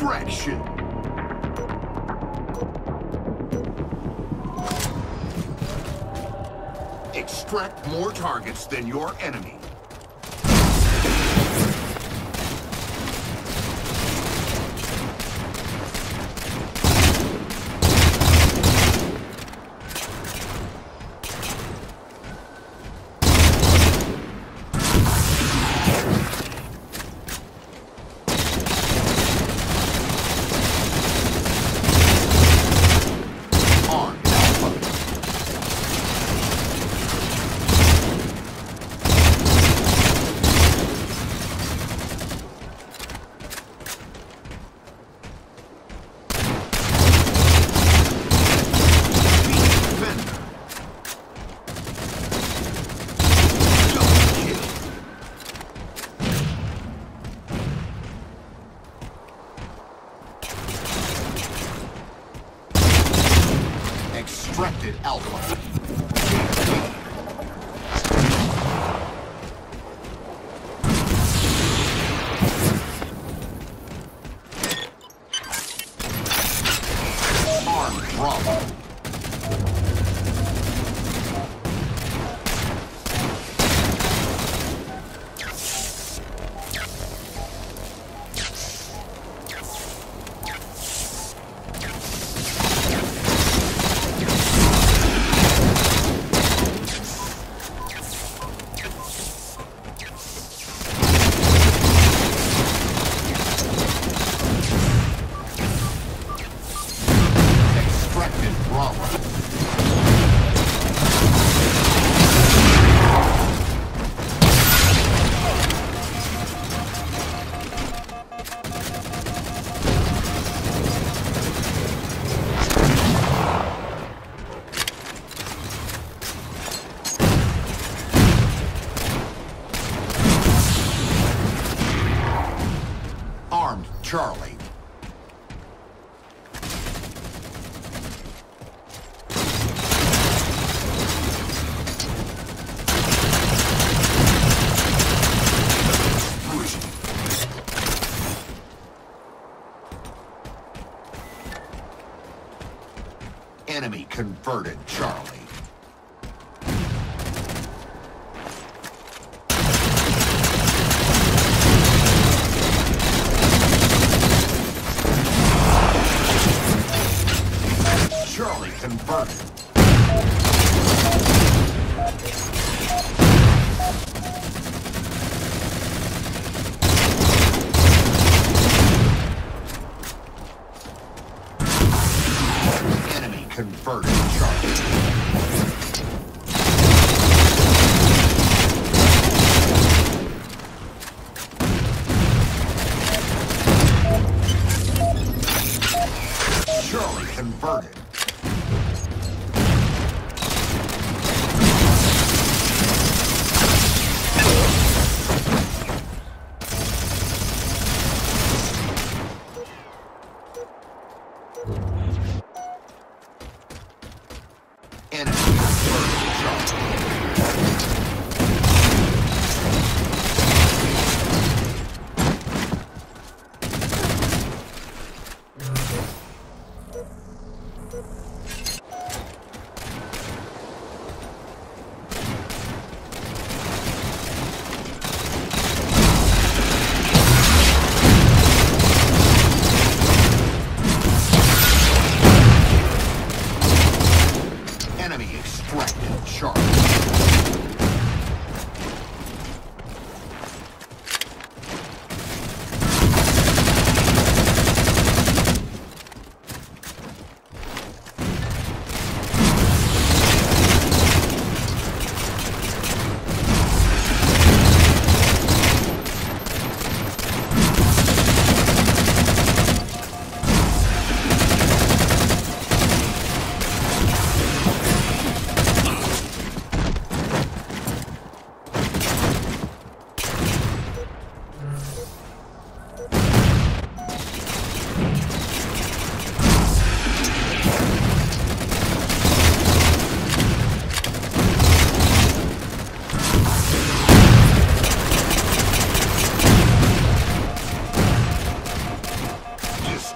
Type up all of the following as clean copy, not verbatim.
Extraction. Extract more targets than your enemy. Extracted Alpha. Armed Bravo. Armed Charlie. Enemy converted Charlie. Charlie converted. Enemy converted Charlie. Charlie converted. Enemy converted Charlie.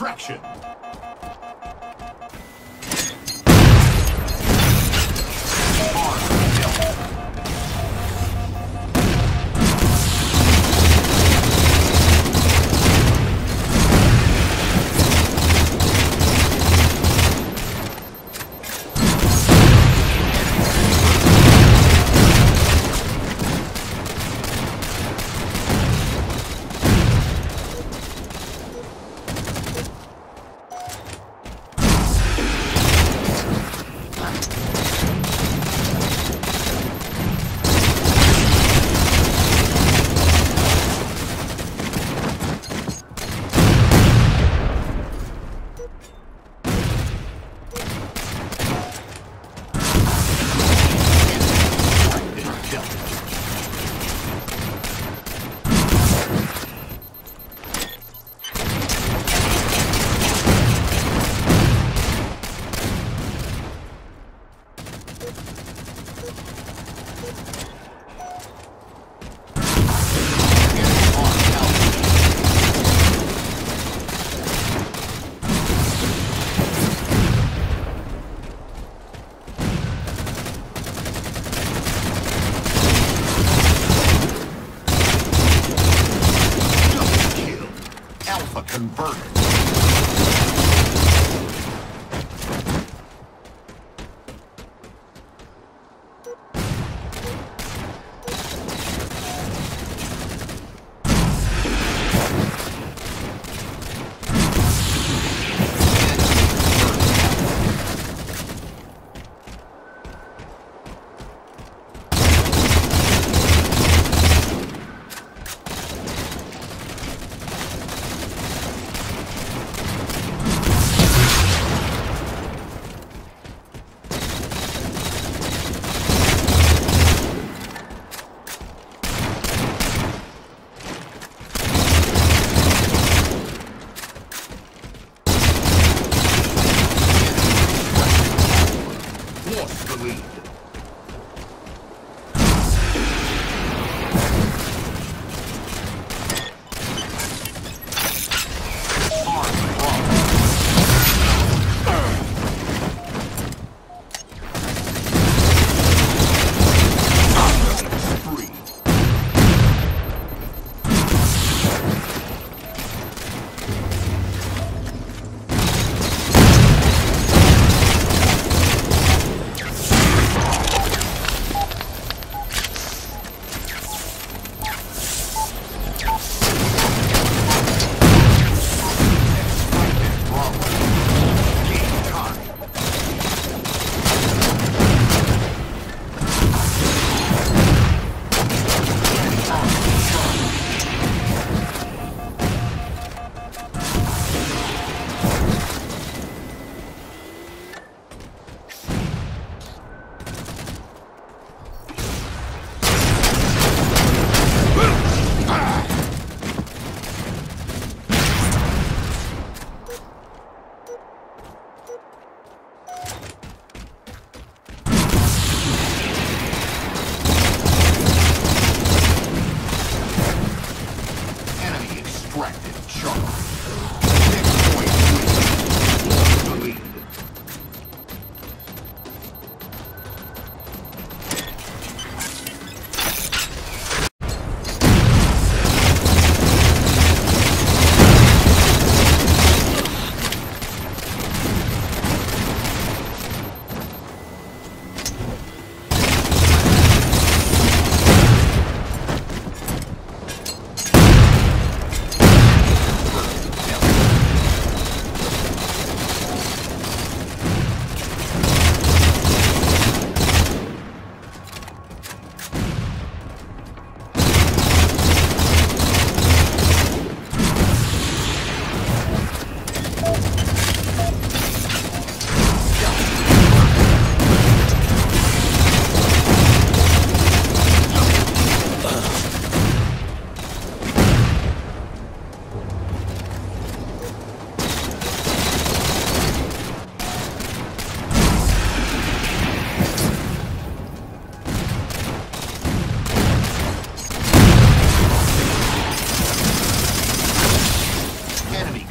Extraction.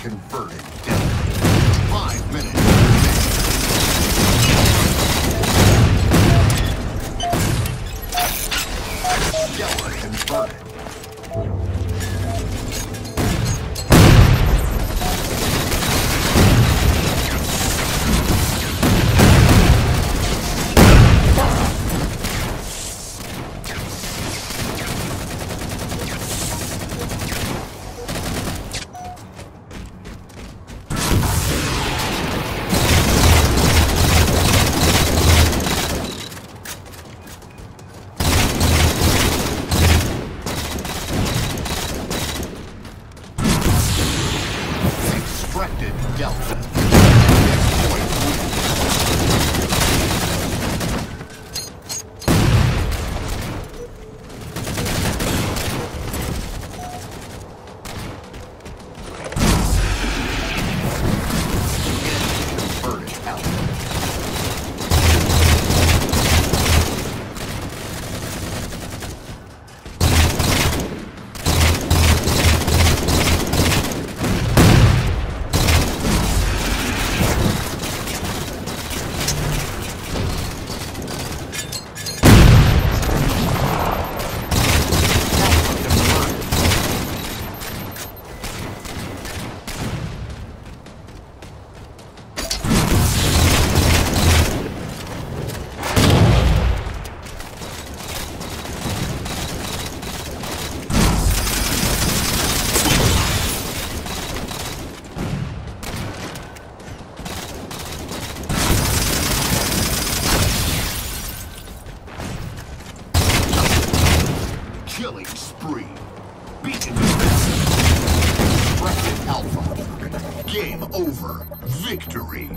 Converted. Converted. Game over. Victory.